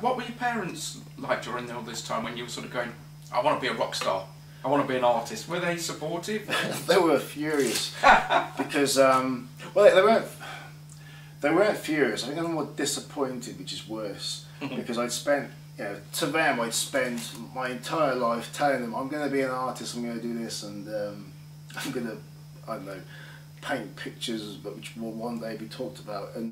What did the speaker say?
What were your parents like during all this time when you were sort of going, I want to be a rock star, I want to be an artist? Were they supportive? They were furious because, well, they weren't furious. I think they were more disappointed, which is worse, because I'd spent, you know, to them I'd spent my entire life telling them I'm going to be an artist, I'm going to do this, and I'm going to, I don't know, paint pictures which will one day be talked about. And